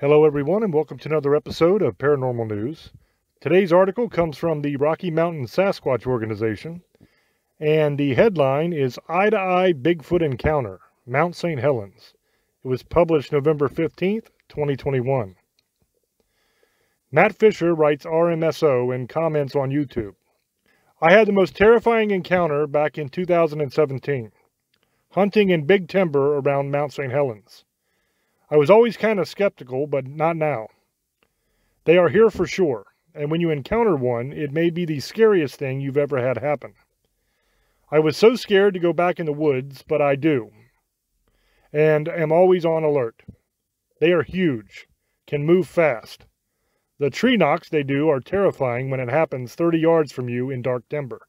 Hello everyone and welcome to another episode of Paranormal News. Today's article comes from the Rocky Mountain Sasquatch Organization, and the headline is Eye-to-Eye Bigfoot Encounter, Mount St. Helens. It was published November 15th, 2021. Matt Fisher writes RMSO and comments on YouTube. I had the most terrifying encounter back in 2017, hunting in big timber around Mount St. Helens. I was always kind of skeptical, but not now. They are here for sure, and when you encounter one, it may be the scariest thing you've ever had happen. I was so scared to go back in the woods, but I do, and am always on alert. They are huge, can move fast. The tree knocks they do are terrifying when it happens 30 yards from you in dark timber.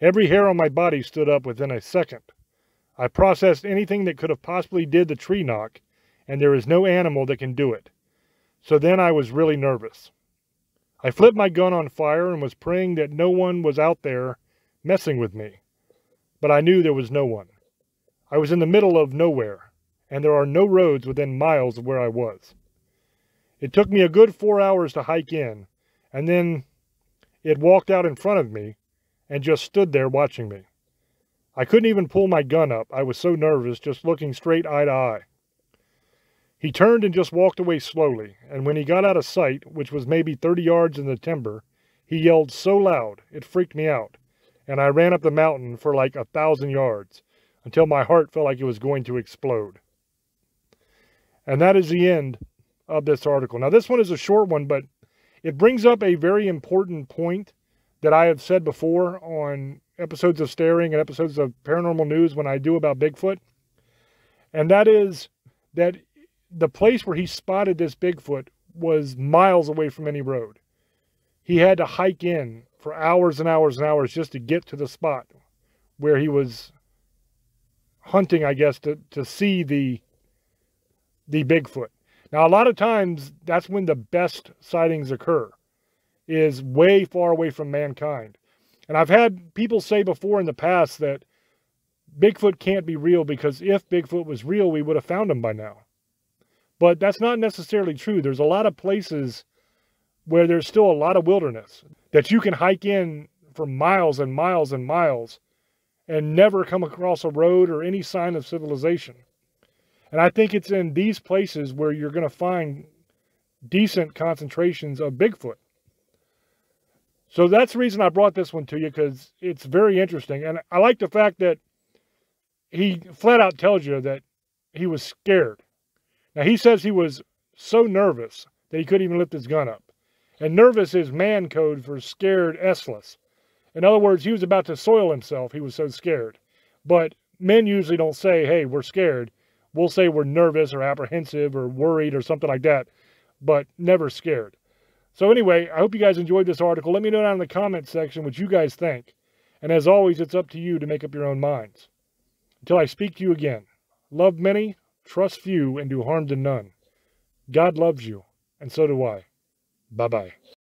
Every hair on my body stood up within a second. I processed anything that could have possibly did the tree knock, and there is no animal that can do it. So then I was really nervous. I flipped my gun on fire and was praying that no one was out there messing with me. But I knew there was no one. I was in the middle of nowhere, and there are no roads within miles of where I was. It took me a good 4 hours to hike in, and then it walked out in front of me and just stood there watching me. I couldn't even pull my gun up. I was so nervous, just looking straight eye to eye. He turned and just walked away slowly, and when he got out of sight, which was maybe 30 yards in the timber, he yelled so loud it freaked me out, and I ran up the mountain for like 1,000 yards until my heart felt like it was going to explode. And that is the end of this article. Now, this one is a short one, but it brings up a very important point that I have said before on episodes of Staring and episodes of Paranormal News when I do about Bigfoot, and that is that the place where he spotted this Bigfoot was miles away from any road. He had to hike in for hours and hours and hours just to get to the spot where he was hunting, I guess, to see the Bigfoot. Now, a lot of times, that's when the best sightings occur, is way far away from mankind. And I've had people say before in the past that Bigfoot can't be real because if Bigfoot was real, we would have found him by now. But that's not necessarily true. There's a lot of places where there's still a lot of wilderness that you can hike in for miles and miles and miles and never come across a road or any sign of civilization. And I think it's in these places where you're going to find decent concentrations of Bigfoot. So that's the reason I brought this one to you, because it's very interesting. And I like the fact that he flat out tells you that he was scared. Now, he says he was so nervous that he couldn't even lift his gun up. And nervous is man code for scared S-less. In other words, he was about to soil himself. He was so scared. But men usually don't say, hey, we're scared. We'll say we're nervous or apprehensive or worried or something like that, but never scared. So anyway, I hope you guys enjoyed this article. Let me know down in the comments section what you guys think. And as always, it's up to you to make up your own minds. Until I speak to you again, love many, trust few, and do harm to none. God loves you, and so do I. Bye-bye.